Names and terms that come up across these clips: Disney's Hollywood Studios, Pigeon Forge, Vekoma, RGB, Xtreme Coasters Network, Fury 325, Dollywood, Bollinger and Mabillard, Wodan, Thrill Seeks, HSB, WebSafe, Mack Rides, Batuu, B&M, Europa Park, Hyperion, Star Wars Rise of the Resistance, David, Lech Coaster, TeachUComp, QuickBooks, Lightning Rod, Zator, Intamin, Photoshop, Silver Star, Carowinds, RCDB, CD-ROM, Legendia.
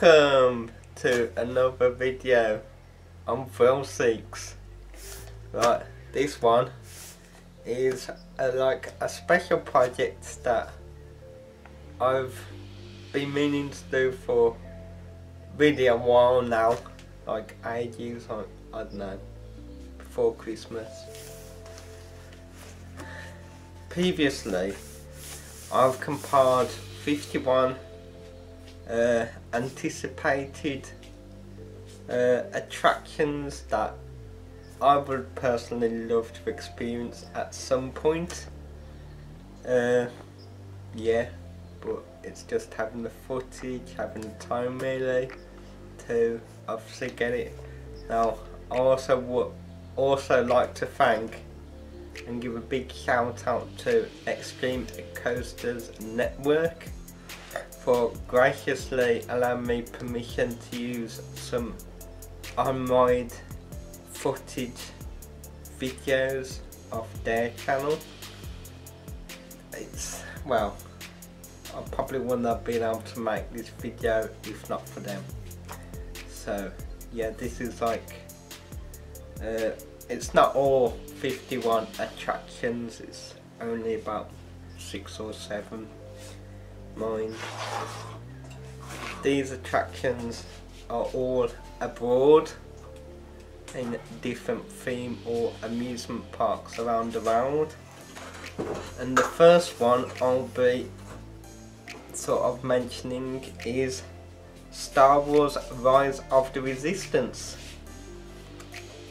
Welcome to another video on Thrill Seeks. Right, this one is like a special project that I've been meaning to do for really a while now, like ages, I don't know, before Christmas. Previously, I've compiled 51 anticipated attractions that I would personally love to experience at some point. Yeah, but it's just having the footage, having the time really to obviously get it. Now, I also would like to thank and give a big shout out to Xtreme Coasters Network for graciously allowing me permission to use some unmade footage videos of their channel. It's, well, I probably wouldn't have been able to make this video if not for them. So yeah, this is like, it's not all 51 attractions, it's only about 6 or 7. Mine. These attractions are all abroad in different theme or amusement parks around the world, and the first one I'll be sort of mentioning is Star Wars Rise of the Resistance.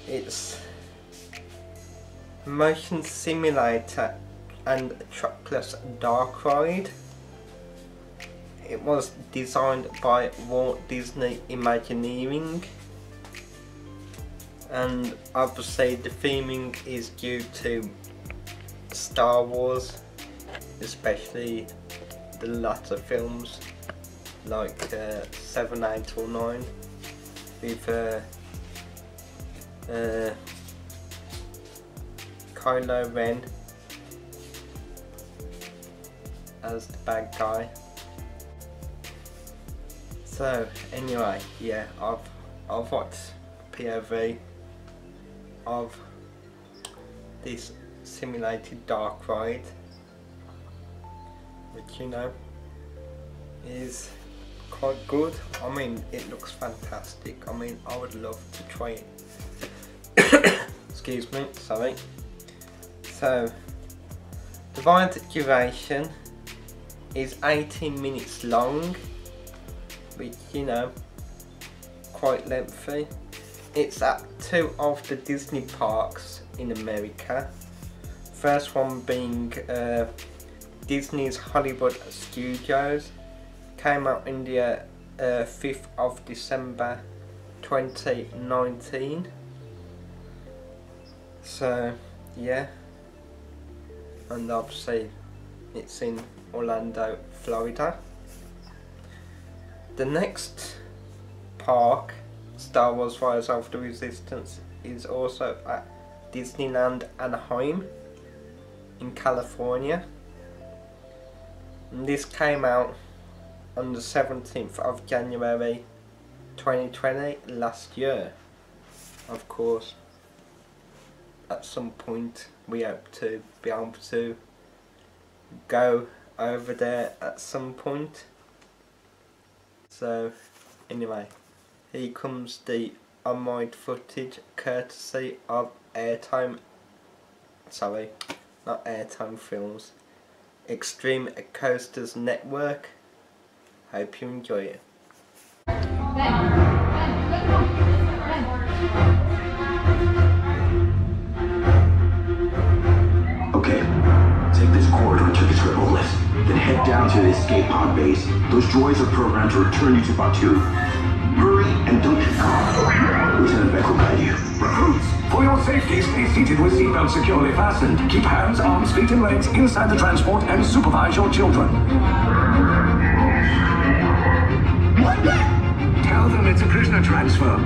It's motion simulator and trackless dark ride. It was designed by Walt Disney Imagineering, and obviously the theming is due to Star Wars, especially the latter films like 7, 8 or 9 with Kylo Ren as the bad guy. So anyway, yeah, I've watched POV of this simulated dark ride, which, you know, is quite good. I mean, it looks fantastic. I mean, I would love to try it. Excuse me, sorry. So the ride duration is 18 minutes long, which, you know, quite lengthy. It's at 2 of the Disney parks in America. First one being Disney's Hollywood Studios, came out in the 5th of December 2019. So yeah, and obviously it's in Orlando, Florida. The next park, Star Wars Rise of the Resistance, is also at Disneyland Anaheim in California. And this came out on the 17th of January 2020, last year. Of course, at some point we hope to be able to go over there at some point. So anyway, here comes the unmade footage courtesy of not Airtime Films, Xtreme Coasters Network. Hope you enjoy it. Okay, take this corridor to the triple list, then head down to the escape pod base. Those droids are programmed to return you to Batuu. Hurry and don't get caught. Lieutenant Beck will guide you. Recruits, for your safety, stay seated with seatbelts securely fastened. Keep hands, arms, feet and legs inside the transport and supervise your children. Tell them it's a prisoner transfer.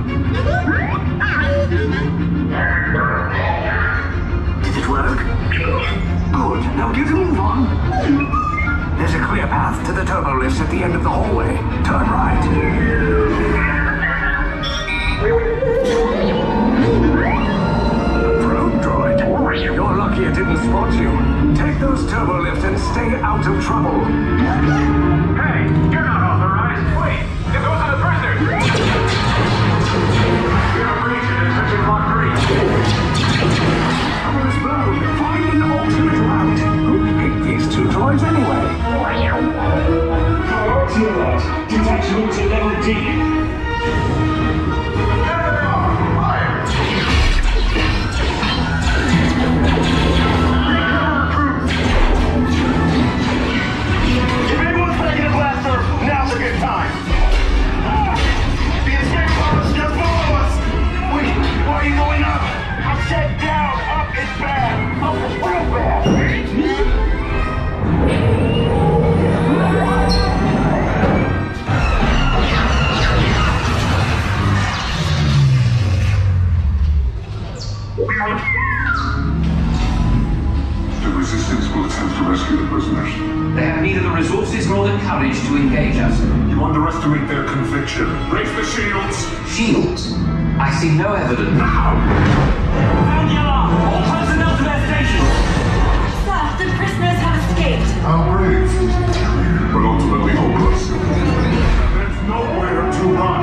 Did it work? Good, now get a move on. There's a clear path to the turbo lifts at the end of the hallway. Turn right. level D. If anyone's making a blaster, now's a good time. The escape pods just below us. Wait, why are you going up? I said down. Up is bad. Up is real bad. The resistance will attempt to rescue the prisoners. They have neither the resources nor the courage to engage us. You underestimate their conviction. Break the shields! Shields? I see no evidence. Now! All personnel to their stations! Sir, the prisoners have escaped. How brave. But ultimately hopeless. There's nowhere to run.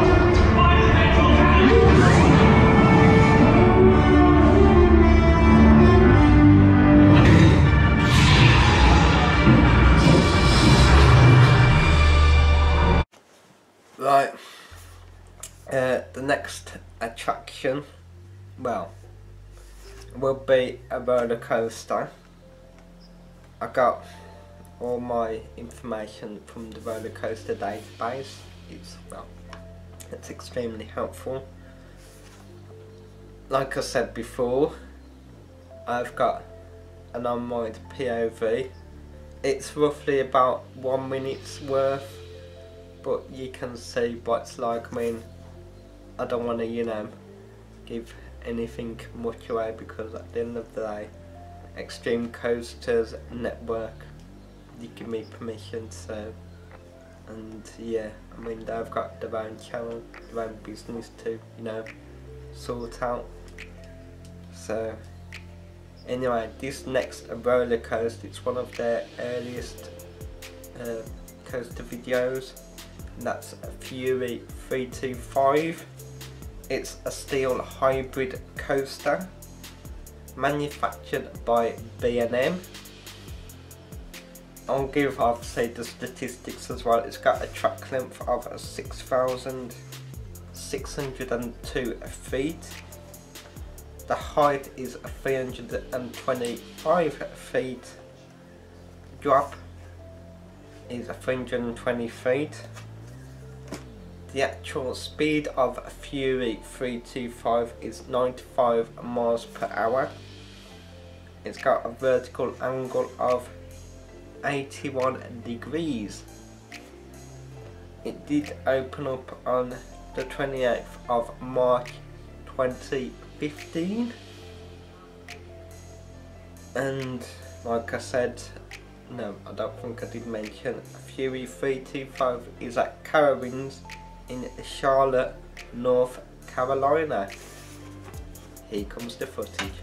Right, the next attraction, well, will be a roller coaster. I got all my information from the roller coaster database. It's extremely helpful. Like I said before, I've got an unmanned POV. It's roughly about 1 minute's worth. But you can see what it's like. I mean, I don't want to, you know, give anything much away because at the end of the day, Xtreme Coasters Network, you give me permission, so, and yeah, I mean, they've got their own channel, their own business to, you know, sort out. So, anyway, this next roller coaster, it's one of their earliest coaster videos. That's a Fury 325. It's a steel hybrid coaster manufactured by B&M. I'll give obviously the statistics as well. It's got a track length of 6,602 feet. The height is 325 feet. Drop is 320 feet. The actual speed of Fury 325 is 95 miles per hour. It's got a vertical angle of 81 degrees. It did open up on the 28th of March 2015. And like I said, no, I don't think I did mention, Fury 325 is at Carowinds in Charlotte, North Carolina. Here comes the footage.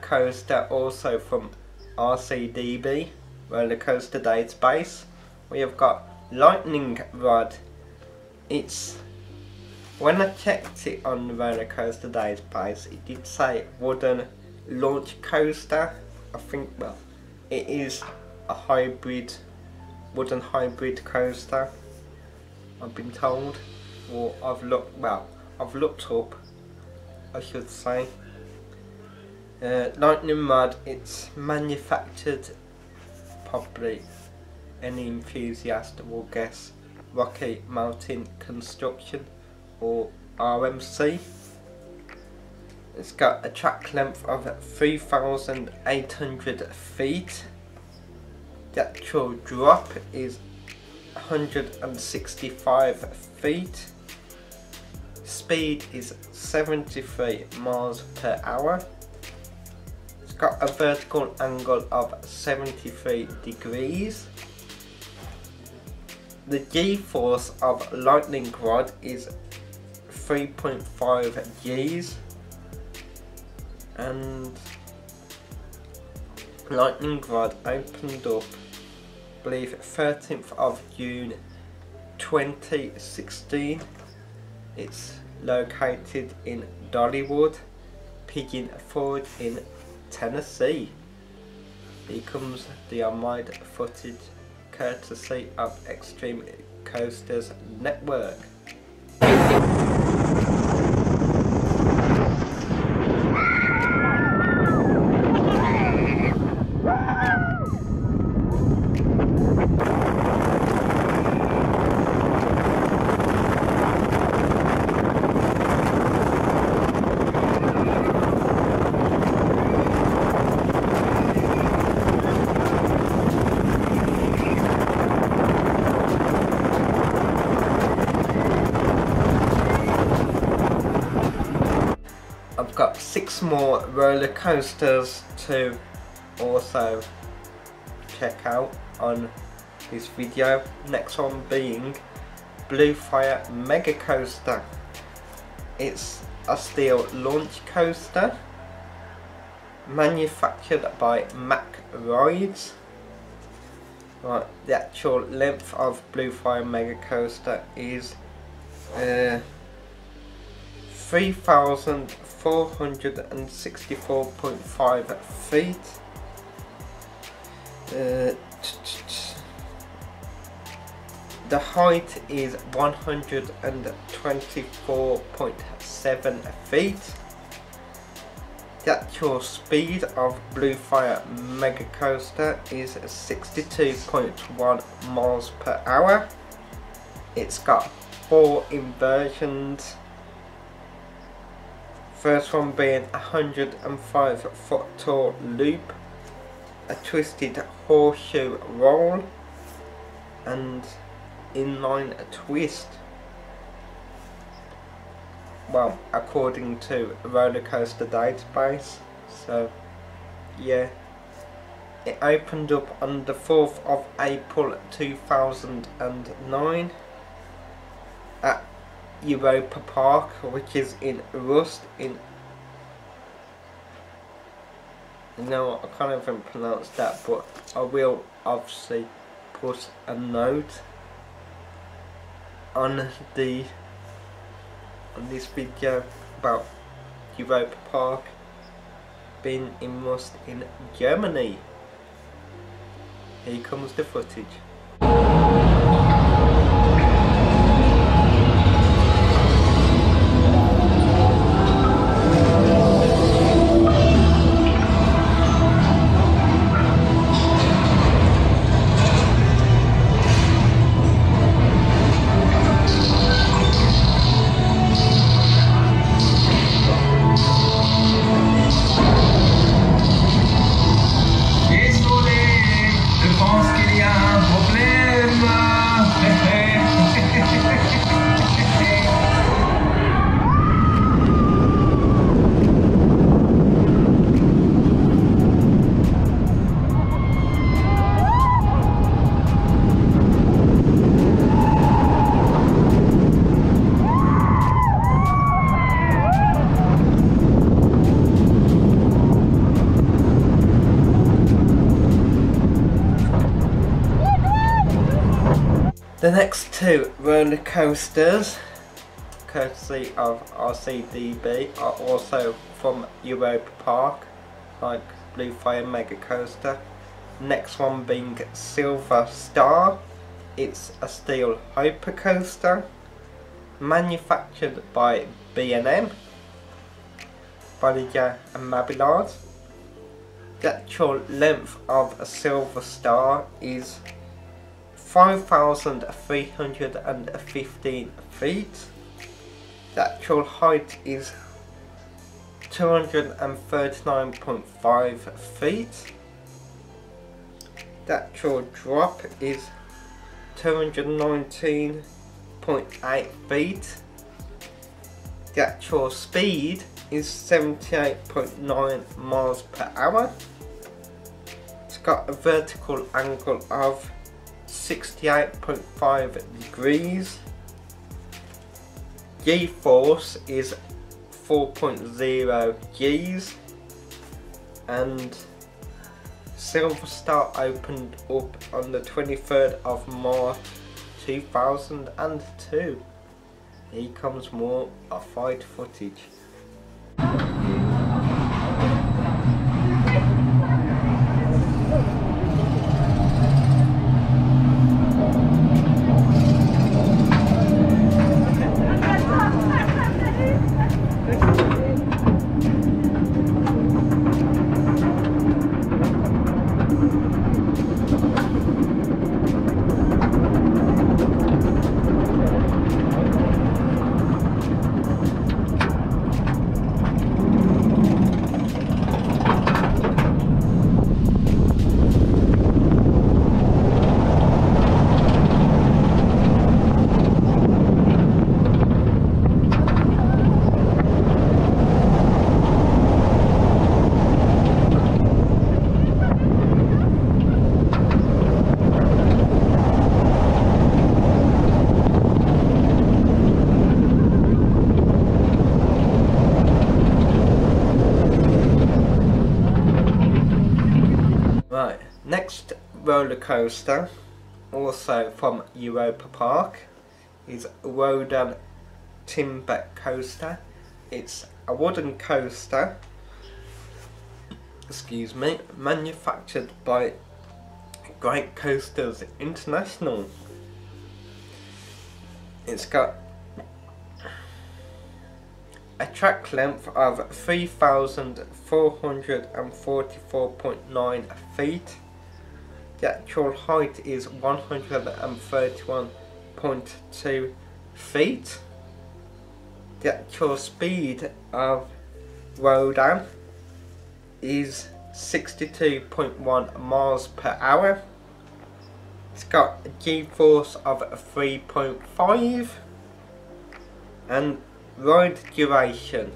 Coaster also from RCDB roller coaster database, we have got Lightning Rod. It's, when I checked it on the roller coaster database, it did say Wodan launch coaster. I think, well, it is a hybrid, Wodan hybrid coaster, I've been told, or I've looked up, I should say. Lightning Rod, it's manufactured, probably any enthusiast will guess, Rocky Mountain Construction or RMC. It's got a track length of 3,800 feet. The actual drop is 165 feet. Speed is 73 miles per hour. It's got a vertical angle of 73 degrees. The G-force of Lightning Rod is 3.5 Gs. And Lightning Rod opened up, I believe, 13th of June 2016. It's located in Dollywood, Pigeon Forge in Tennessee. Here comes the unmade footage courtesy of Xtreme Coasters Network. Got 6 more roller coasters to also check out on this video. Next one being Blue Fire Mega Coaster. It's a steel launch coaster manufactured by Mack Rides. Right, the actual length of Blue Fire Mega Coaster is 3,464.5 feet. The height is 124.7 feet. The actual speed of Blue Fire Mega Coaster is 62.1 miles per hour. It's got 4 inversions. First one being a 105-foot tall loop, a twisted horseshoe roll, and inline twist. Well, according to Roller Coaster Database, so yeah. It opened up on the 4th of April 2009 at Europa Park, which is in Rust in... No, I can't even pronounce that, but I will obviously put a note on the this video about Europa Park being in Rust in Germany. Here comes the footage. The next 2 roller coasters, courtesy of RCDB, are also from Europa Park, like Blue Fire Mega Coaster. Next one being Silver Star. It's a steel hypercoaster, manufactured by B&M, Bollinger and Mabillard. The actual length of a Silver Star is 5,315 feet. The actual height is 239.5 feet. The actual drop is 219.8 feet. the actual speed is 78.9 miles per hour. It's got a vertical angle of 68.5 degrees. G-force is 4.0 Gs, and Silver Star opened up on the 23rd of March 2002. Here comes more of fight footage. Next roller coaster, also from Europa Park, is Wodan Timber Coaster. It's a wooden coaster, manufactured by Great Coasters International. It's got a track length of 3,444.9 feet. The actual height is 131.2 feet. The actual speed of Wodan is 62.1 miles per hour. It's got a G-force of 3.5, and ride duration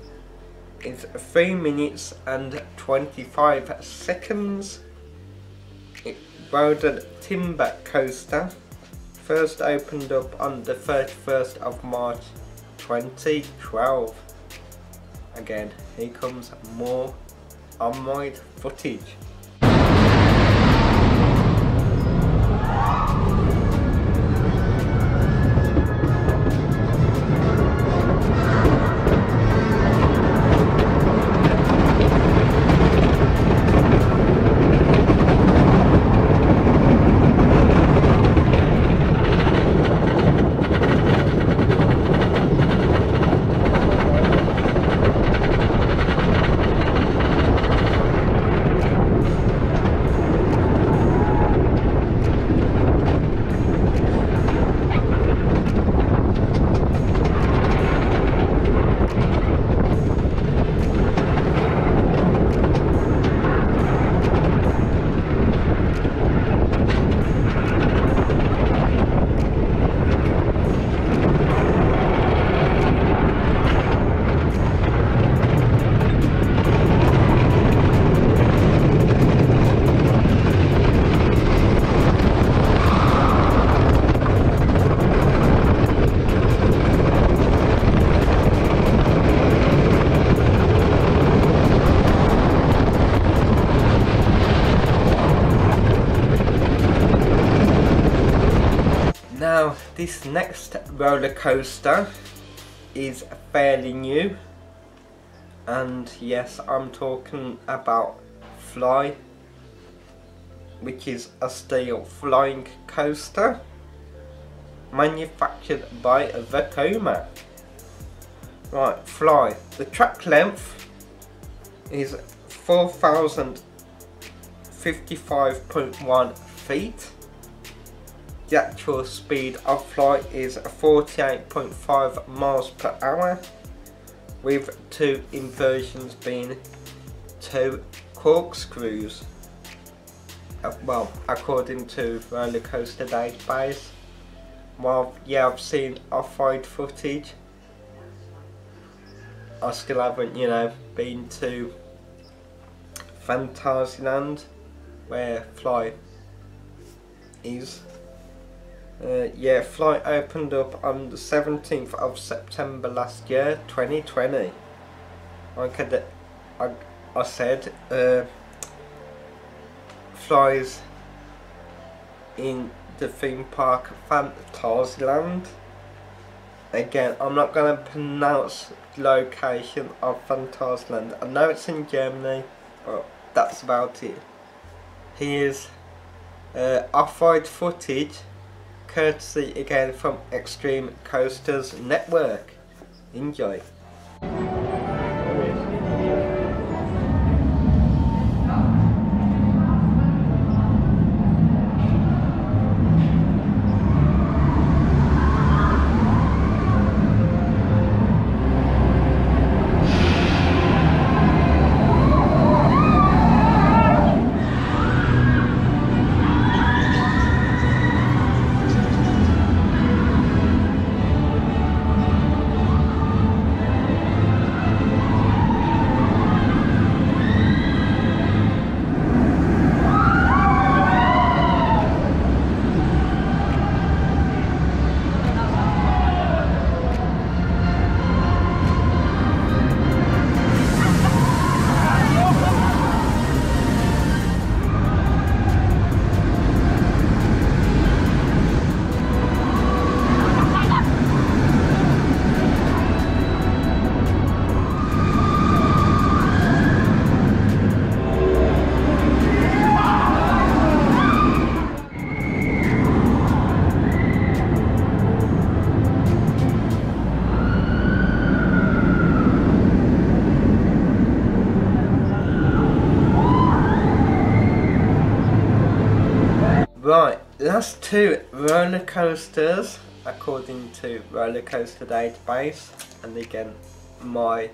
is 3 minutes and 25 seconds. Wodan Timber Coaster first opened up on the 31st of March 2012. Again, here comes more on-ride footage. This next roller coaster is fairly new, and yes, I'm talking about Fly, which is a steel flying coaster manufactured by Vekoma. Right, Fly. The track length is 4,055.1 feet. The actual speed of Fly is 48.5 miles per hour, with two inversions being two corkscrews. Well, according to Roller Coaster Database. Well, yeah, I've seen off-ride footage. I still haven't, you know, been to Phantasialand, where Fly is. Yeah, Fly opened up on the 17th of September last year, 2020. I said, Fly's in the theme park Phantasialand. Again, I'm not going to pronounce the location of Phantasialand. I know it's in Germany, but that's about it. Here's off-ride footage, courtesy again from Xtreme Coasters Network. Enjoy. Right, last two roller coasters according to Roller Coaster Database, and again my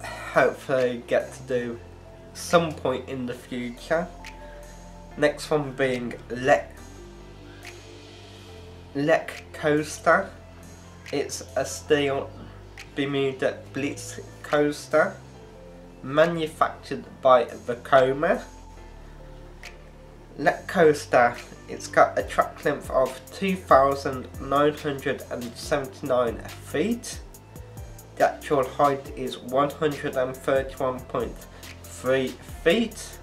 hopefully get to do some point in the future. Next one being Lech Coaster. It's a steel Bermuda Blitz coaster manufactured by Vekoma. Lech Coaster, it's got a track length of 2,979 feet. The actual height is 131.3 feet.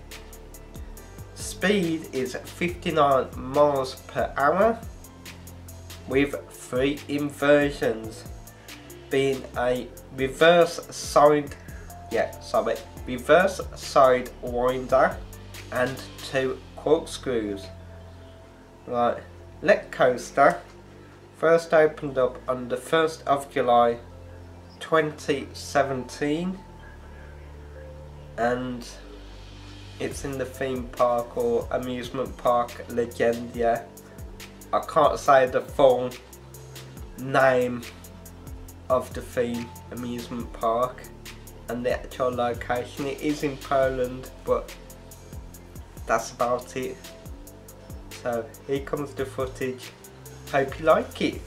Speed is 59 miles per hour with 3 inversions, being a reverse side winder and 2 corkscrews. Right, Lech Coaster first opened up on the 1st of July 2017, and it's in the theme park or amusement park Legendia. I can't say the full name of the theme amusement park and the actual location. It is in Poland, but that's about it. So here comes the footage. Hope you like it.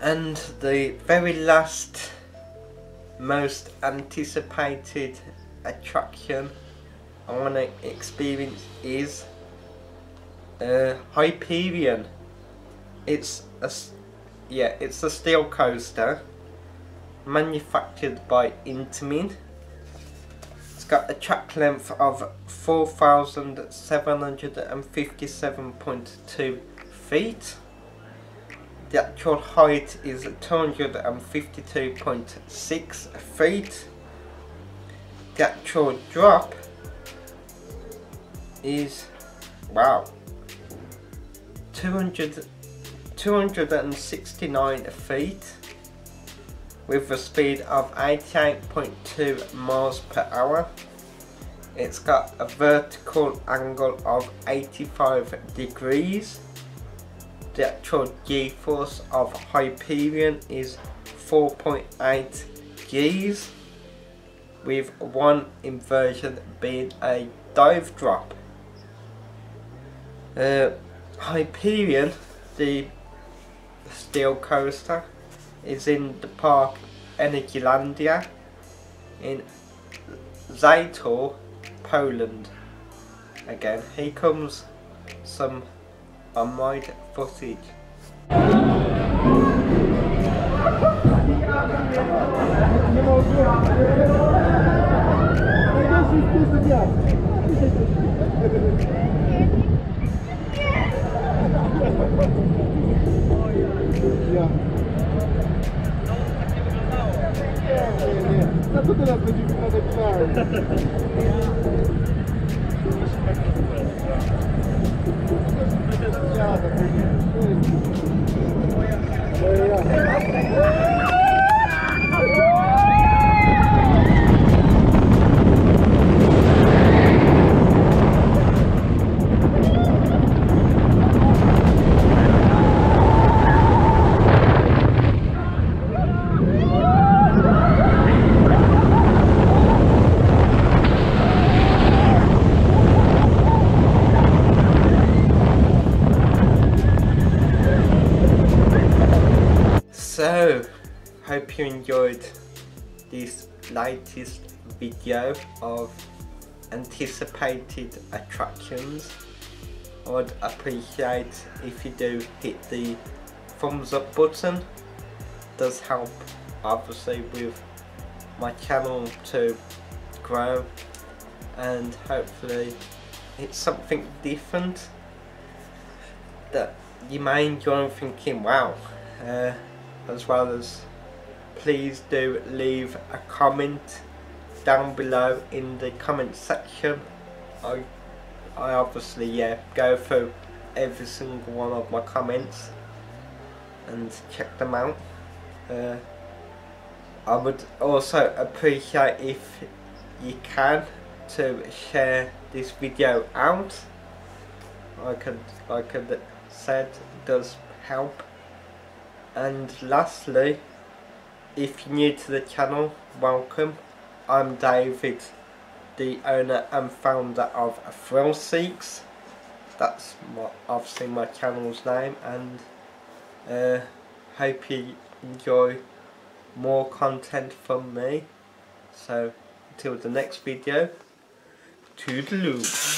And the very last, most anticipated attraction I want to experience is Hyperion. It's a steel coaster manufactured by Intamin. It's got a track length of 4,757.2 feet. The actual height is 252.6 feet. The actual drop is, wow, 269 feet with a speed of 88.2 miles per hour. It's got a vertical angle of 85 degrees. The actual G-force of Hyperion is 4.8 Gs, with one inversion being a dive drop. Hyperion, the steel coaster, is in the park Energilandia in Zator, Poland. Again, here comes some unmade footage. So, hope you enjoyed this latest video of anticipated attractions. I would appreciate if you do hit the thumbs up button. It does help obviously with my channel to grow, and hopefully it's something different that you may enjoy and thinking, wow. As well as, please do leave a comment down below in the comment section. I obviously, yeah, go through every single one of my comments and check them out. I would also appreciate if you can to share this video out. Like I said, it does help. And lastly, if you're new to the channel, welcome. I'm David, the owner and founder of Thrill Seeks. That's obviously my channel's name, and hope you enjoy more content from me. So until the next video, toodaloo.